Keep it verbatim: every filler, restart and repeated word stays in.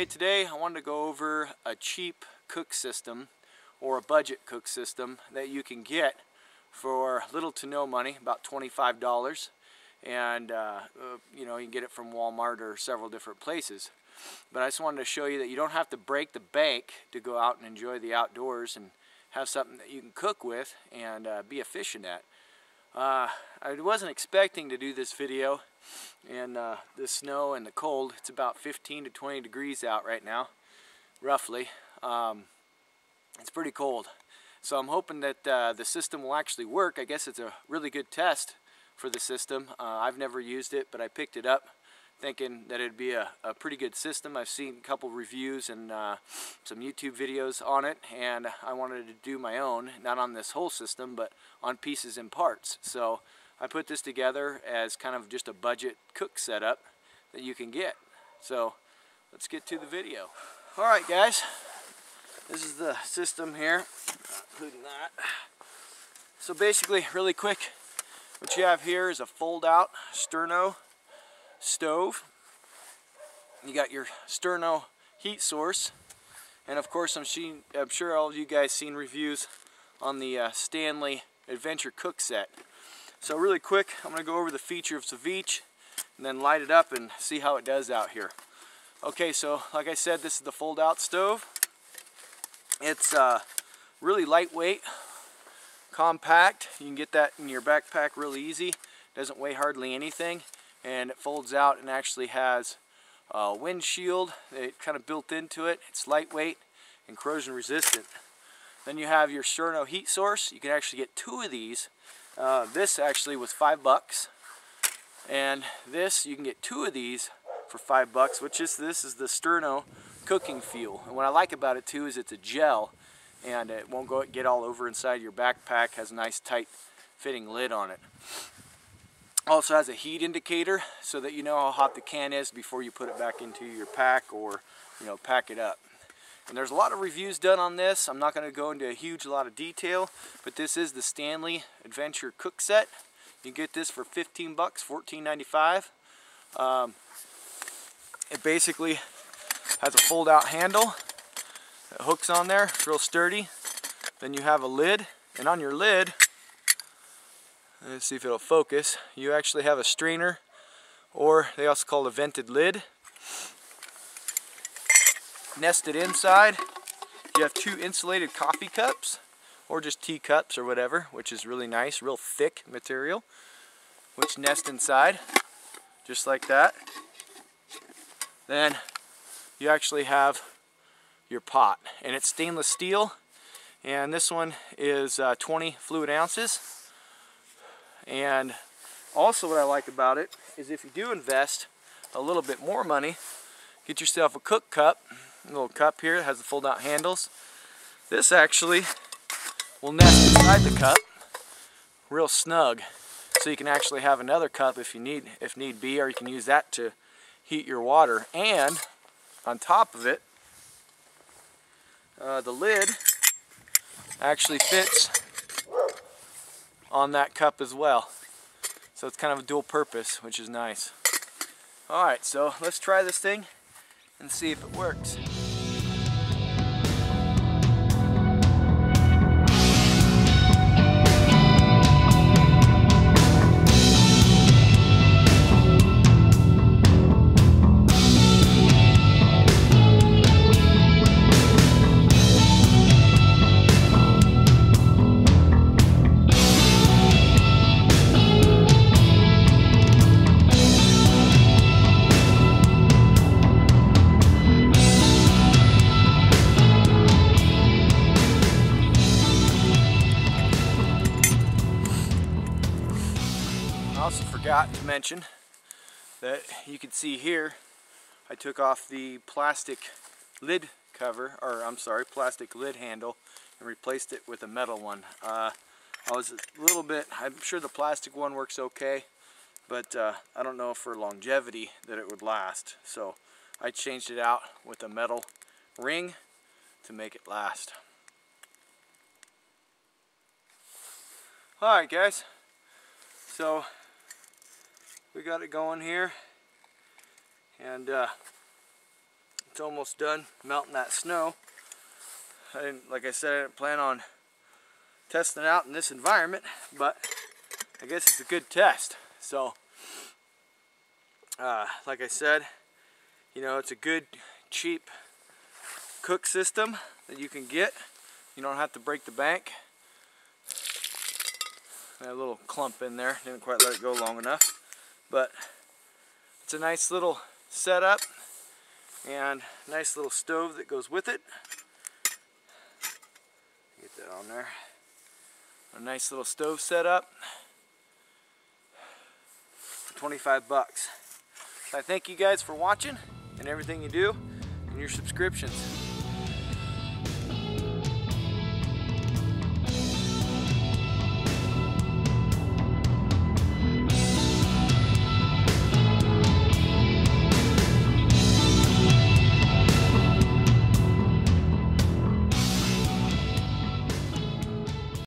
Hey, today I wanted to go over a cheap cook system or a budget cook system that you can get for little to no money, about twenty-five dollars, and uh, you know, you can get it from Wal Mart or several different places. But I just wanted to show you that you don't have to break the bank to go out and enjoy the outdoors and have something that you can cook with and uh, be efficient at. Uh, I wasn't expecting to do this video in uh, the snow and the cold. It's about fifteen to twenty degrees out right now, roughly. Um, it's pretty cold. So I'm hoping that uh, the system will actually work. I guess it's a really good test for the system. Uh, I've never used it, but I picked it up thinking that it'd be a, a pretty good system. I've seen a couple reviews and uh, some YouTube videos on it, and I wanted to do my own, not on this whole system, but on pieces and parts. So I put this together as kind of just a budget cook setup that you can get. So let's get to the video. All right, guys, this is the system here, including that. So basically, really quick, what you have here is a fold-out sterno stove. You got your sterno heat source, and of course I'm, she, I'm sure all of you guys seen reviews on the uh, Stanley Adventure Cook Set. So really quick, I'm gonna go over the feature of each and then light it up and see how it does out here. Okay, so like I said, this is the fold out stove. It's uh, really lightweight, compact. You can get that in your backpack really easy. Doesn't weigh hardly anything. And it folds out and actually has a windshield that kind of built into it. It's lightweight and corrosion resistant. Then you have your sterno heat source. You can actually get two of these. Uh, this actually was five bucks, and this you can get two of these for five bucks. Which is this is the sterno cooking fuel, and what I like about it too is it's a gel, and it won't go get all over inside your backpack. Has a nice tight fitting lid on it. Also has a heat indicator so that you know how hot the can is before you put it back into your pack or, you know, pack it up. And there's a lot of reviews done on this. I'm not going to go into a huge lot of detail, but this is the Stanley Adventure Cook Set. You can get this for fifteen bucks, fourteen ninety-five. Um, it basically has a fold-out handle that hooks on there. It's real sturdy. Then you have a lid, and on your lid, let's see if it'll focus, you actually have a strainer, or they also call it a vented lid, nested inside. You have two insulated coffee cups or just tea cups or whatever, which is really nice, real thick material, which nest inside just like that. Then you actually have your pot, and it's stainless steel, and this one is uh, twenty fluid ounces. And also what I like about it is if you do invest a little bit more money, get yourself a cook cup, a little cup here that has the fold out handles. This actually will nest inside the cup real snug, so you can actually have another cup if you need, if need be, or you can use that to heat your water. And on top of it, uh, the lid actually fits on that cup as well, so it's kind of a dual purpose, which is nice. All right, so let's try this thing and see if it works. Forgot to mention that you can see here I took off the plastic lid cover, or I'm sorry, plastic lid handle, and replaced it with a metal one. Uh, I was a little bit, I'm sure the plastic one works okay, but uh, I don't know for longevity that it would last, so I changed it out with a metal ring to make it last. Alright guys, so we got it going here, and uh, It's almost done melting that snow. I didn't, like I said, I didn't plan on testing it out in this environment, but I guess it's a good test. So, uh, like I said, you know, it's a good, cheap cook system that you can get. You don't have to break the bank. That little clump in there, didn't quite let it go long enough, but it's a nice little setup and nice little stove that goes with it. Get that on there. A nice little stove setup for twenty-five bucks. So I thank you guys for watching and everything you do and your subscriptions.